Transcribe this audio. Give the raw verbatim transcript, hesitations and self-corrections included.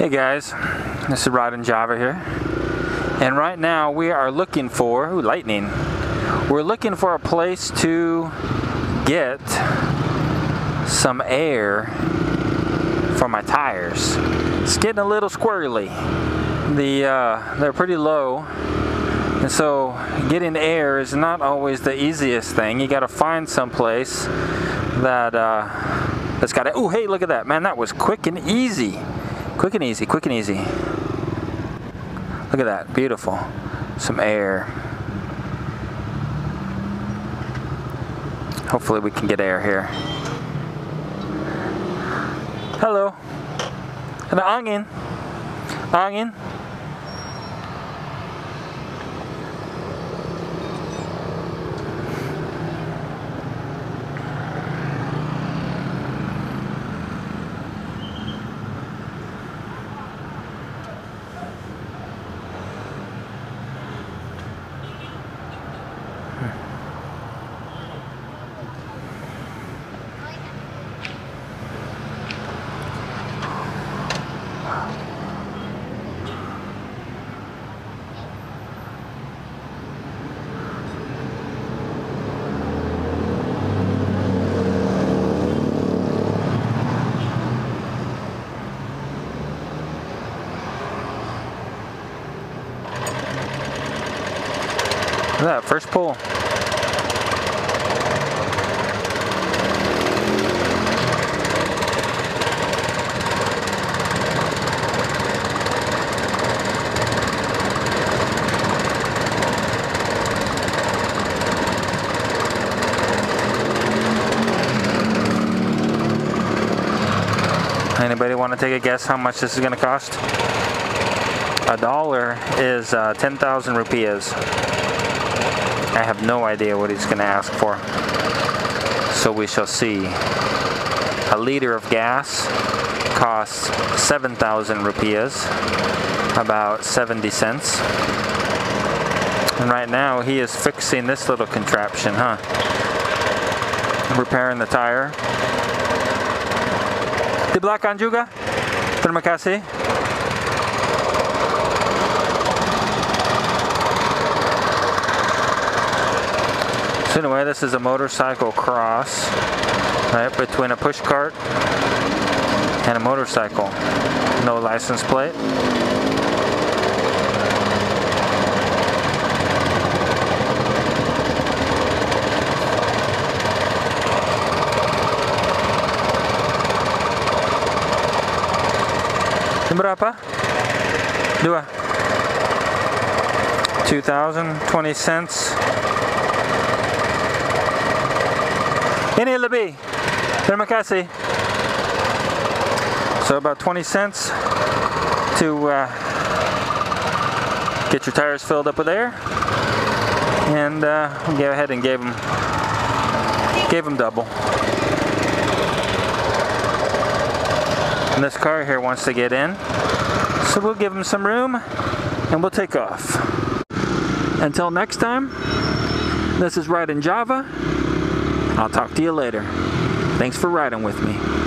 Hey guys, this is Rod in Java here, and right now we are looking for ooh, lightning. We're looking for a place to get some air for my tires. It's getting a little squirrely. The uh, they're pretty low, and so getting air is not always the easiest thing. You got to find some place that uh, that's got it. Oh, hey, look at that, man! That was quick and easy. Quick and easy, quick and easy. Look at that, beautiful. Some air. Hopefully we can get air here. Hello. An onion. Onion. Look at that, first pull. Anybody want to take a guess how much this is going to cost? A dollar is uh, ten thousand rupees. I have no idea what he's going to ask for, so we shall see. A liter of gas costs seven thousand rupees, about seventy cents. And right now he is fixing this little contraption, huh? Repairing the tire. Di belakang juga. Terima kasih. So anyway, this is a motorcycle cross, right, between a push cart and a motorcycle. No license plate. Berapa? Dua. two thousand twenty cents. Ini lebih. Terima kasih. So about twenty cents to uh, get your tires filled up with air, and uh, go ahead and gave them gave them double. And this car here wants to get in, so we'll give them some room, and we'll take off. Until next time, this is Riding Java. I'll talk to you later. Thanks for riding with me.